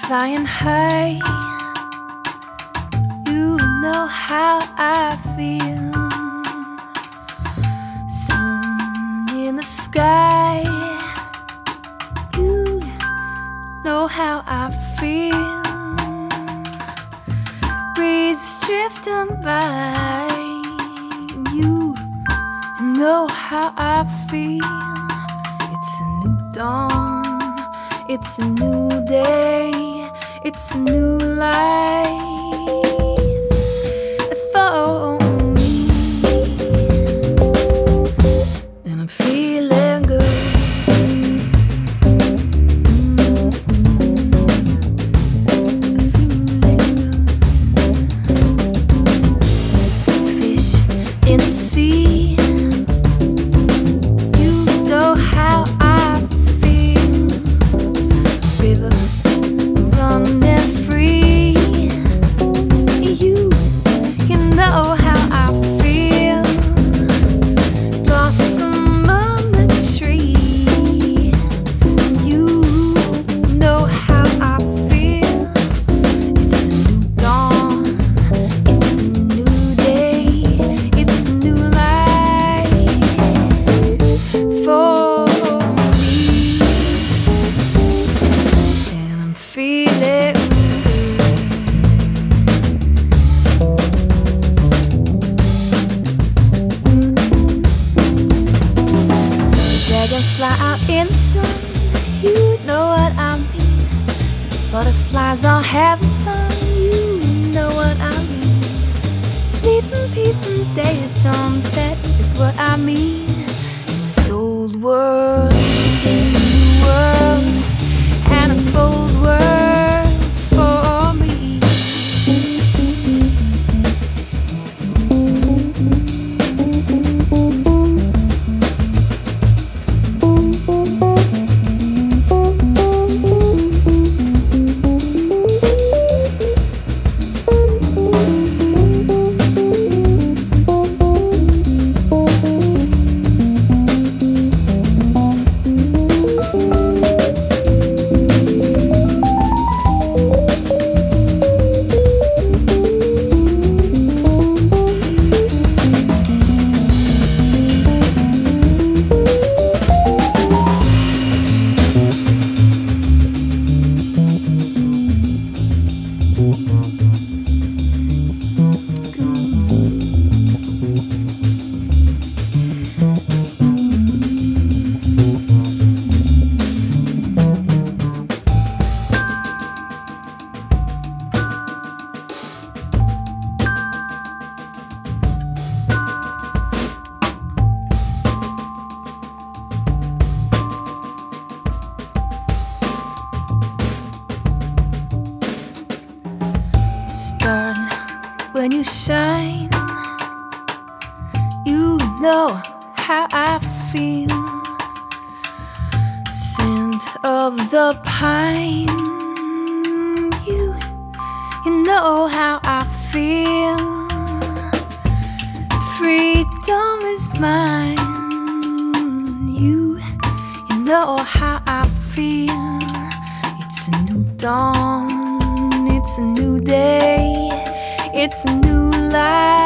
Flying high, you know how I feel. Sun in the sky, you know how I feel. Breeze drifting by, you know how I feel. It's a new dawn, it's a new day, it's a new life for me, and I'm feeling good. I'm feeling good. Fish in the sea, you know how I feel. River fly out in the sun, you know what I mean. Butterflies are having fun, you know what I mean. Sleep in peace when day is done, that is what I mean. In this old world, this new world, and a bold world for me. Stars, when you shine, you know how I feel. Scent of the pine, you know how I feel. Freedom is mine, you know how I feel. It's a new dawn, it's a new day, it's a new life.